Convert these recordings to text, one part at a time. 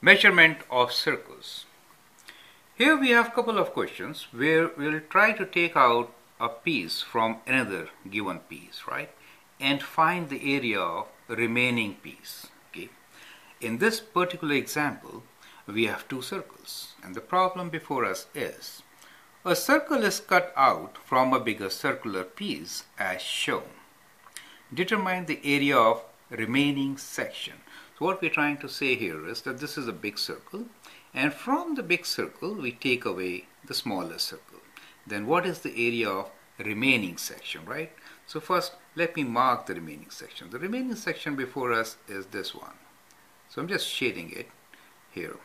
Measurement of circles. Here we have a couple of questions where we'll try to take out a piece from another given piece, right, and find the area of remaining piece. Okay, in this particular example we have two circles, and the problem before us is a circle is cut out from a bigger circular piece as shown. Determine the area of remaining section. So what we're trying to say here is that this is a big circle, and from the big circle we take away the smaller circle. Then what is the area of remaining section, right? So first let me mark the remaining section. The remaining section before us is this one. So I'm just shading it here.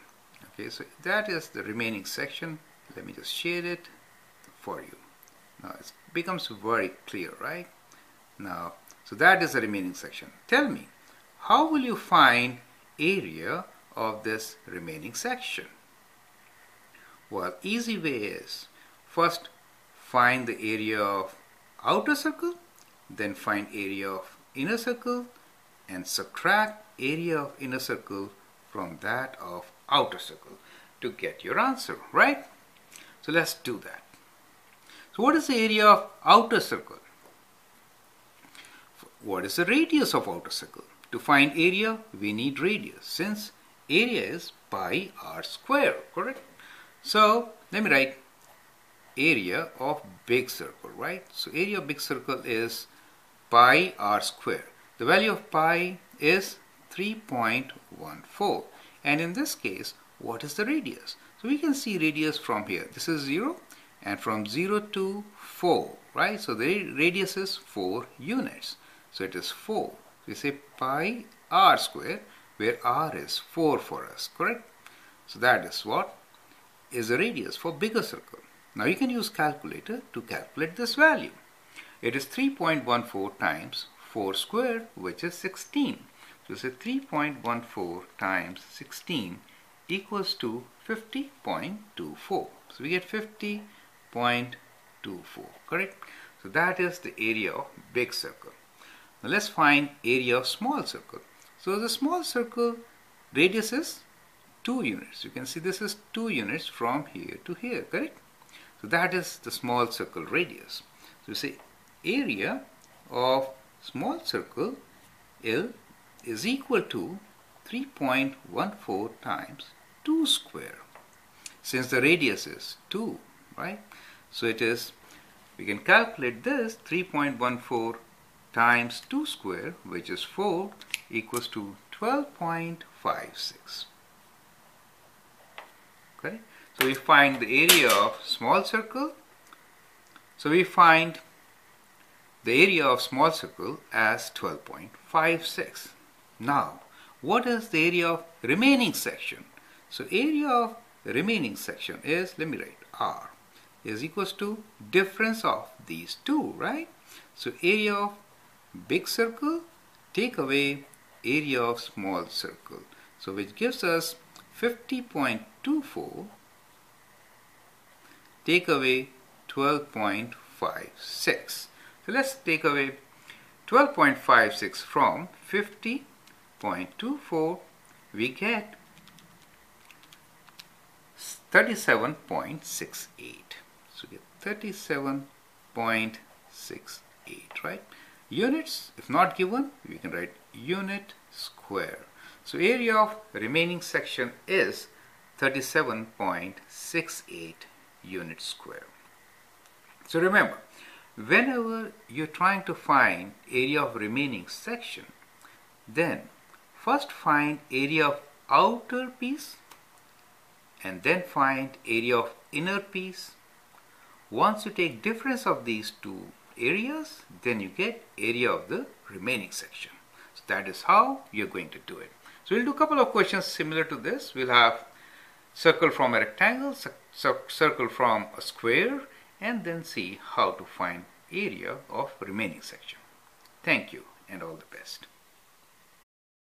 Okay, so that is the remaining section. Let me just shade it for you. Now it becomes very clear, right? Now, so that is the remaining section. Tell me, how will you find area of this remaining section? Well, easy way is first find the area of outer circle, then find area of inner circle, and subtract area of inner circle from that of outer circle to get your answer, right? So let's do that. So what is the area of outer circle? What is the radius of outer circle? To find area, we need radius, since area is pi r square, correct? So let me write area of big circle, right? So area of big circle is pi r square. The value of pi is 3.14, and in this case, what is the radius? So we can see radius from here. This is 0, and from 0 to 4, right? So the radius is 4 units. So it is 4. We say pi r square, where r is 4 for us, correct? So that is what is the radius for bigger circle. Now you can use calculator to calculate this value. It is 3.14 times 4 squared, which is 16. So we say 3.14 times 16 equals to 50.24. So we get 50.24, correct? So that is the area of big circle. Now let's find area of small circle. So the small circle radius is 2 units. You can see this is 2 units from here to here, correct? So that is the small circle radius. So we say area of small circle L is equal to 3.14 times 2 square. Since the radius is 2, right? So it is, we can calculate this 3.14 times 2 square, which is 4, equals to 12.56. Okay, so we find the area of small circle. So we find the area of small circle as 12.56. Now, what is the area of remaining section? So area of remaining section is, let me write R, is equals to difference of these two, right? So area of big circle, take away area of small circle. So which gives us 50.24, take away 12.56. So let's take away 12.56 from 50.24, we get 37.68. So we get 37.68, right? Units, if not given, we can write unit square. So area of remaining section is 37.68 unit square. So remember, whenever you're trying to find area of remaining section, then first find area of outer piece, and then find area of inner piece. Once you take difference of these two areas, then you get area of the remaining section. So that is how you're going to do it. So we'll do a couple of questions similar to this. We'll have circle from a rectangle, circle from a square, and then see how to find area of remaining section. Thank you, and all the best.